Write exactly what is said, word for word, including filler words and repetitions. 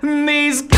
These